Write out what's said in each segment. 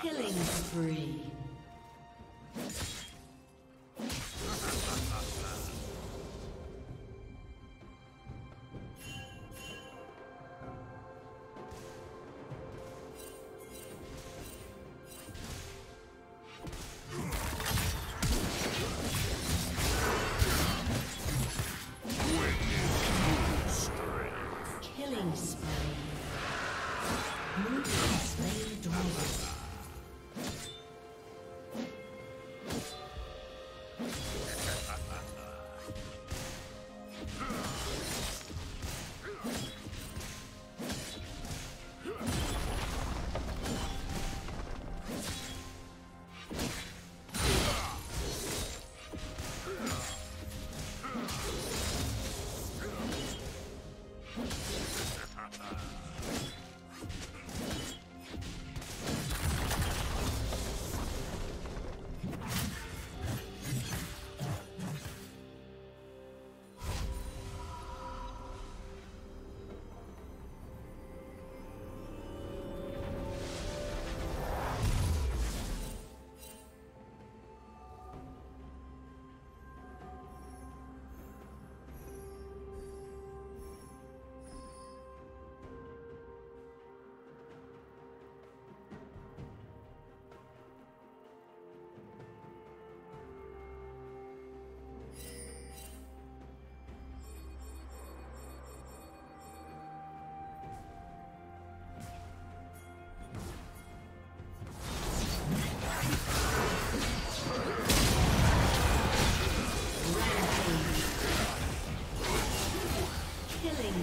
Killing spree. Killing spree. Move and slay the dragon.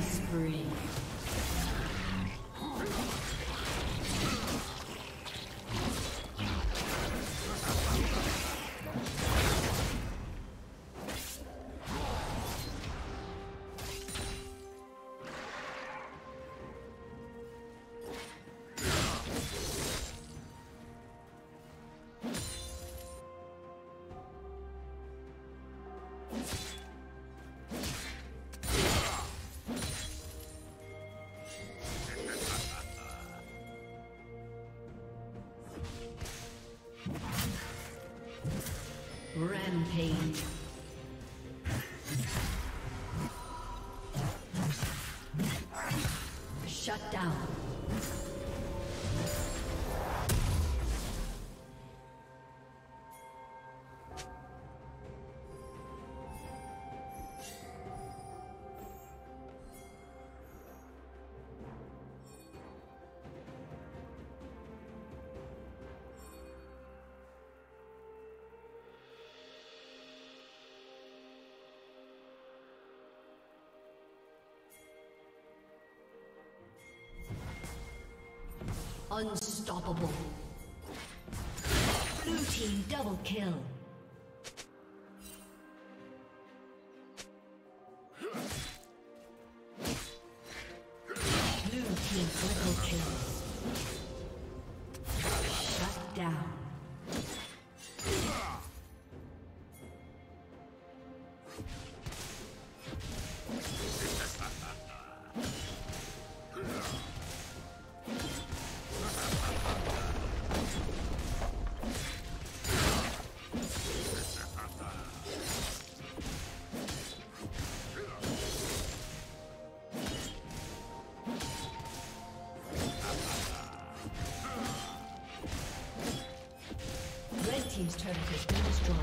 spree. Rampage. Shut down. Unstoppable. Blue team double kill. Blue team double kill. Shut down. Team's turret has been destroyed.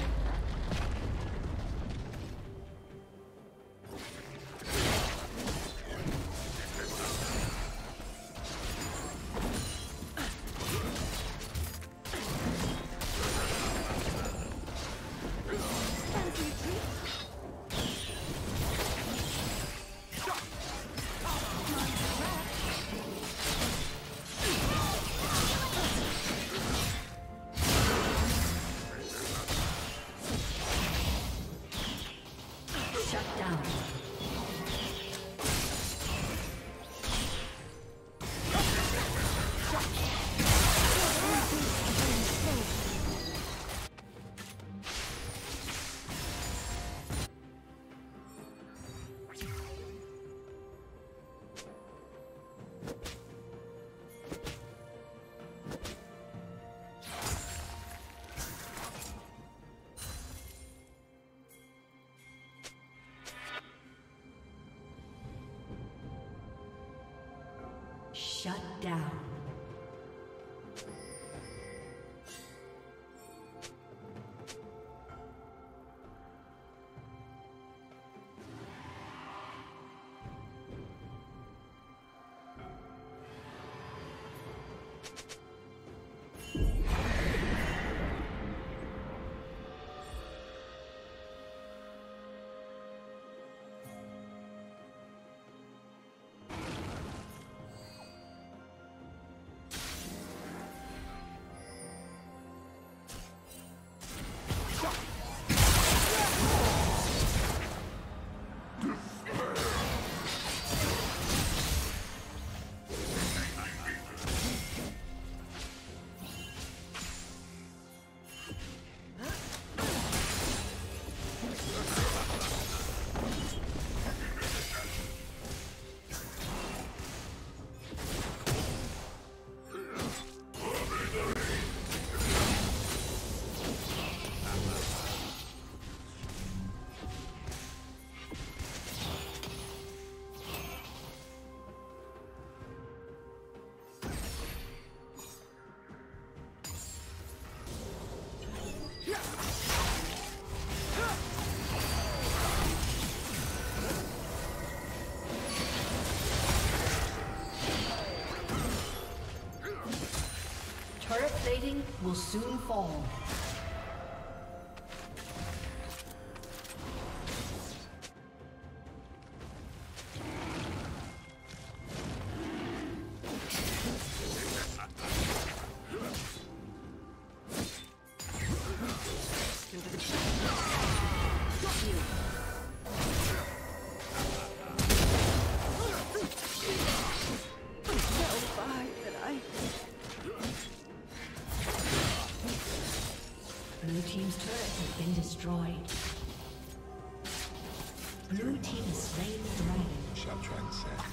Shut down. Turret plating will soon fall. Blue team has slain the dragon. Shall transcend.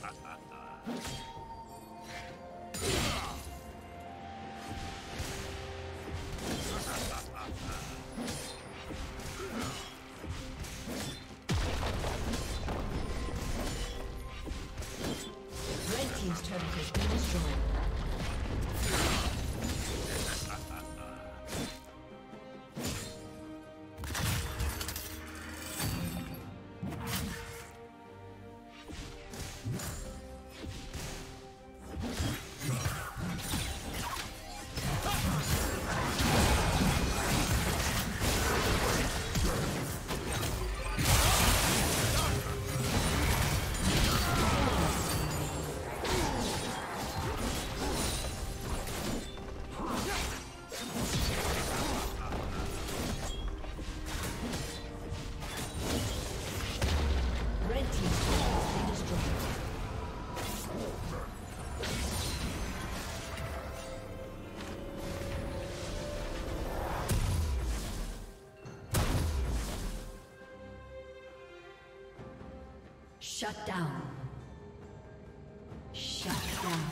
Shut down. Shut down.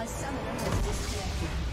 A summoner has disconnected.